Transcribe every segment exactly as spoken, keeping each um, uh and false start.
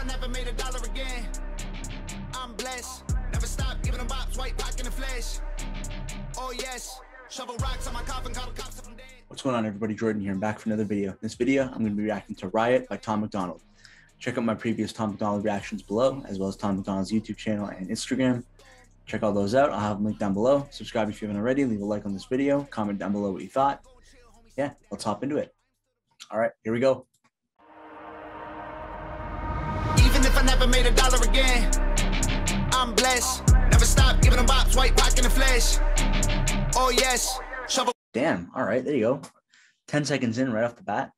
I never made a dollar again. I'm blessed, never stop giving them bops, white rock in the flesh. Oh yes, shovel rocks on my coffin, call the cops if I'm dead. What's going on, everybody? Jordan here, and back for another video. In this video, I'm going to be reacting to Riot by Tom MacDonald. Check out my previous Tom MacDonald reactions below, as well as Tom MacDonald's YouTube channel and Instagram. Check all those out. I'll have them linked down below. Subscribe if you haven't already. Leave a like on this video. Comment down below what you thought. Yeah, let's hop into it. All right, here we go. Even if I never made a dollar again, I'm blessed. Never stop giving them bops, white rock in the flesh. Oh yes. Shovel. Damn. All right, there you go. Ten seconds in, right off the bat.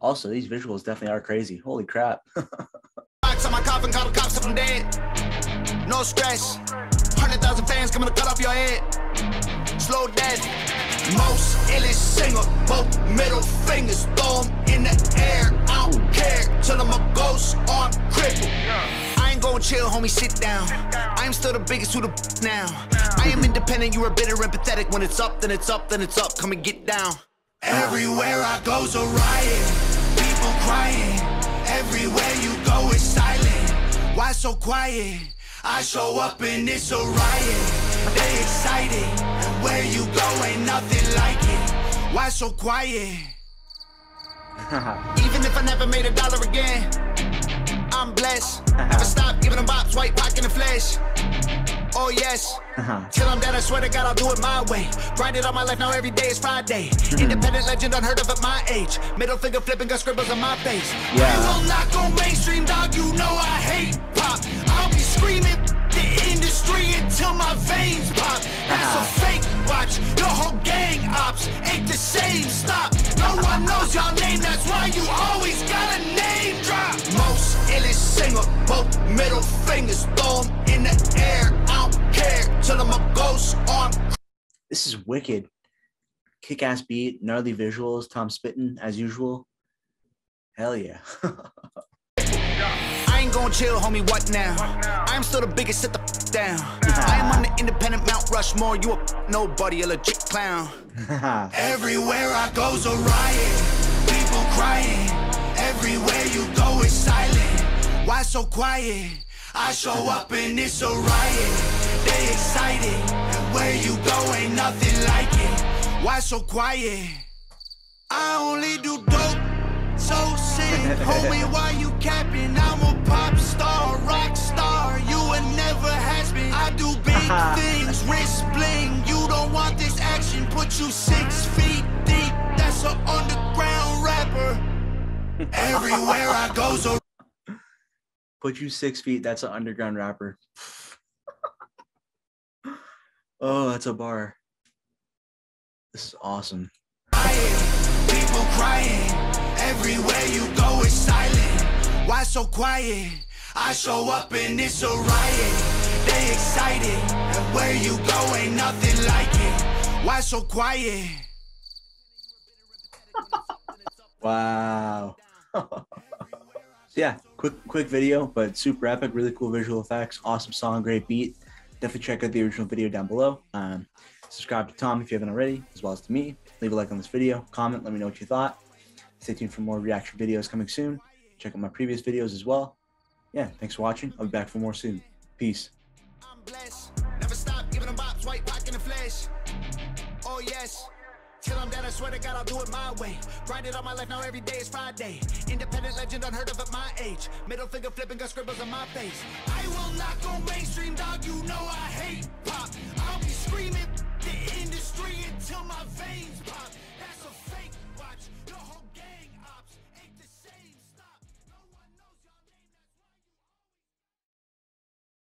Also, these visuals definitely are crazy. Holy crap. Box on my coffin, call the cops if I'm dead. No stress. Hundred thousand fans coming to cut off your head. Slow death. Most illest singer, both middle fingers, throw them in the air. I don't care till I'm a ghost or I'm crippled. I ain't gonna chill, homie, sit down. I am still the biggest who the now. I am independent, you are bitter and pathetic. When it's up, then it's up, then it's up. Come and get down. Everywhere I go's a riot. People crying. Everywhere you go is silent. Why so quiet? I show up and it's a riot. They excited. Where you go ain't nothing like it. Why so quiet? Even if I never made a dollar again, I'm blessed. Never stop giving them bops, white rock in the flesh. Oh yes. Till I'm dead, I swear to God, I'll do it my way. Grind it all my life, now every day is Friday. Independent legend, unheard of at my age. Middle finger flipping, got scribbles on my face. Yeah. I will not go mainstream, dog. You know I hate pop. I'll be screaming the industry until my veins pop. That's a fake watch, your whole gang ops ain't the same. Stop, no one knows your name, that's why you always got a name drop. Most illest singer, both middle fingers, throw them in the air. I don't care till I'm a ghost on. This is wicked. Kick-ass beat, gnarly visuals, Tom spitting as usual. Hell yeah. I ain't gonna chill, homie, what now? What now? I'm still the biggest, sit the f down. I am on the independent Mount Rushmore. You a f nobody, a legit clown. Everywhere I go's a riot. People crying. Everywhere you go is silent. Why so quiet? I show up and it's a riot. They excited. Where you go ain't nothing like it. Why so quiet? I only do dope. So sick, homie, why you capping? I'm a pop star, rock star, you and never has been. I do big things, wrist bling, you don't want this action, put you six feet deep, that's an underground rapper. Everywhere I go, so put you six feet, that's an underground rapper. Oh, that's a bar. This is awesome. People crying. Everywhere you go is silent. Why so quiet? I show up and it's a riot. They excited. And where you go ain't nothing like it. Why so quiet? Wow. Yeah, quick quick video, but super epic. Really cool visual effects. Awesome song, great beat. Definitely check out the original video down below. Um, subscribe to Tom if you haven't already, as well as to me. Leave a like on this video. Comment, let me know what you thought. Stay tuned for more reaction videos coming soon. Check out my previous videos as well. Yeah, thanks for watching. I'll be back for more soon. Peace. I'm blessed. Never stop giving them bops, white rock in the flesh. Oh yes. Till I'm dead, I swear to God, I'll do it my way. Grind it all my life, now every day is Friday. Independent legend, unheard of at my age. Middle finger flipping, got scribbles on my face. I will not go mainstream, dog. You know I hate pop. I'll be screaming the industry until my veins.